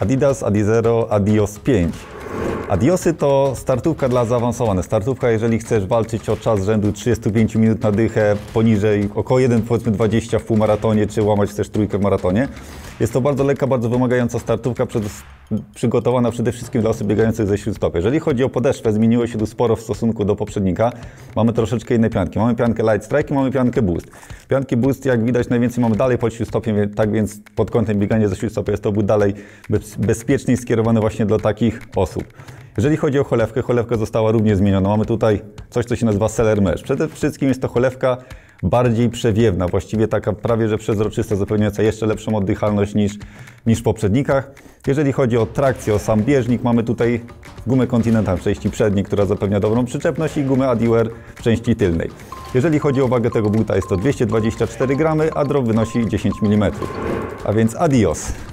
Adidas, Adizero, Adios 5. Adiosy to startówka dla zaawansowanych. Startówka, jeżeli chcesz walczyć o czas rzędu 35 minut na dychę, poniżej około 1,20 w półmaratonie, czy łamać też trójkę w maratonie. Jest to bardzo lekka, bardzo wymagająca startówka, przygotowana przede wszystkim dla osób biegających ze śródstopy. Jeżeli chodzi o podeszwę, zmieniło się tu sporo w stosunku do poprzednika. Mamy troszeczkę inne pianki. Mamy piankę Light Strike i mamy piankę Boost. Pianki Boost, jak widać, najwięcej mamy dalej pod śródstopiem, tak więc pod kątem biegania ze śródstopy jest to but dalej bezpieczny i skierowany właśnie dla takich osób. Jeżeli chodzi o cholewkę, cholewka została również zmieniona. Mamy tutaj coś, co się nazywa Seller Mesh. Przede wszystkim jest to cholewka bardziej przewiewna, właściwie taka prawie że przezroczysta, zapewniająca jeszcze lepszą oddychalność niż w poprzednikach. Jeżeli chodzi o trakcję, o sam bieżnik, mamy tutaj gumę Continental w części przedniej, która zapewnia dobrą przyczepność, i gumę AdiWear w części tylnej. Jeżeli chodzi o wagę tego buta, jest to 224 gramy, a drop wynosi 10 mm. A więc adios!